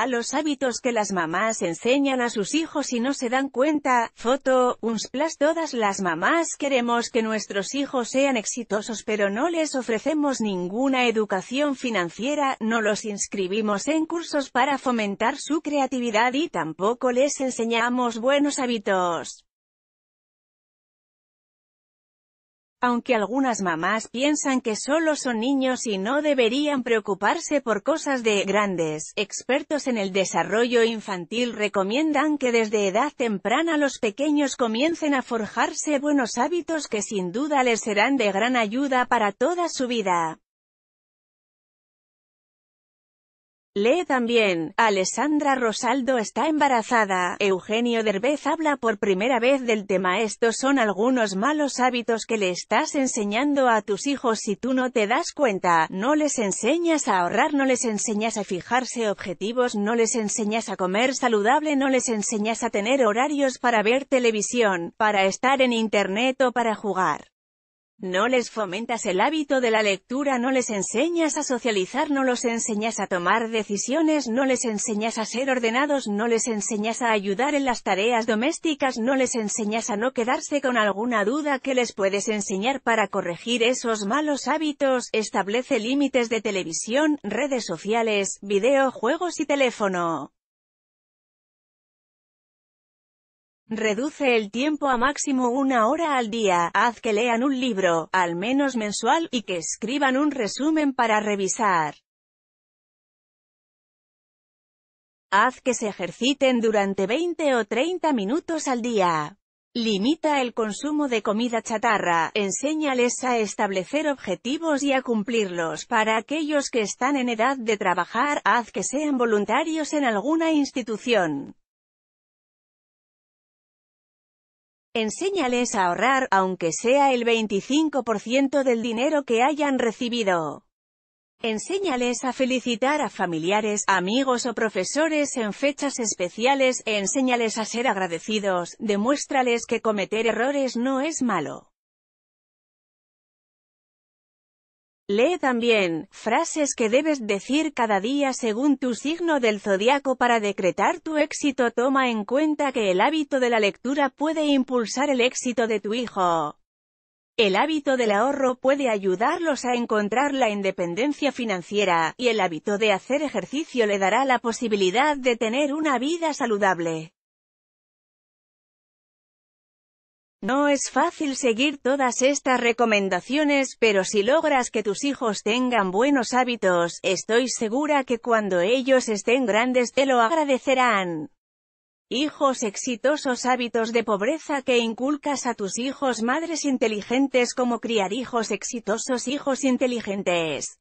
malos hábitos que las mamás enseñan a sus hijos y no se dan cuenta. Foto, Unsplash. Todas las mamás queremos que nuestros hijos sean exitosos, pero no les ofrecemos ninguna educación financiera, no los inscribimos en cursos para fomentar su creatividad y tampoco les enseñamos buenos hábitos. Aunque algunas mamás piensan que solo son niños y no deberían preocuparse por cosas de grandes, expertos en el desarrollo infantil recomiendan que desde edad temprana los pequeños comiencen a forjarse buenos hábitos que sin duda les serán de gran ayuda para toda su vida. Lee también, Alessandra Rosaldo está embarazada, Eugenio Derbez habla por primera vez del tema. Estos son algunos malos hábitos que le estás enseñando a tus hijos si tú no te das cuenta. No les enseñas a ahorrar, no les enseñas a fijarse objetivos, no les enseñas a comer saludable, no les enseñas a tener horarios para ver televisión, para estar en internet o para jugar. No les fomentas el hábito de la lectura, no les enseñas a socializar, no los enseñas a tomar decisiones, no les enseñas a ser ordenados, no les enseñas a ayudar en las tareas domésticas, no les enseñas a no quedarse con alguna duda. Que les puedes enseñar para corregir esos malos hábitos? Establece límites de televisión, redes sociales, videojuegos y teléfono. Reduce el tiempo a máximo 1 hora al día, haz que lean un libro, al menos mensual, y que escriban un resumen para revisar. Haz que se ejerciten durante 20 o 30 minutos al día. Limita el consumo de comida chatarra, enséñales a establecer objetivos y a cumplirlos. Para aquellos que están en edad de trabajar, haz que sean voluntarios en alguna institución. Enséñales a ahorrar, aunque sea el 25% del dinero que hayan recibido. Enséñales a felicitar a familiares, amigos o profesores en fechas especiales. Enséñales a ser agradecidos, demuéstrales que cometer errores no es malo. Lee también, frases que debes decir cada día según tu signo del zodiaco para decretar tu éxito. Toma en cuenta que el hábito de la lectura puede impulsar el éxito de tu hijo. El hábito del ahorro puede ayudarlos a encontrar la independencia financiera, y el hábito de hacer ejercicio le dará la posibilidad de tener una vida saludable. No es fácil seguir todas estas recomendaciones, pero si logras que tus hijos tengan buenos hábitos, estoy segura que cuando ellos estén grandes te lo agradecerán. Hijos exitosos. Hábitos de pobreza que inculcas a tus hijos. Madres inteligentes. Cómo criar hijos exitosos. Hijos inteligentes.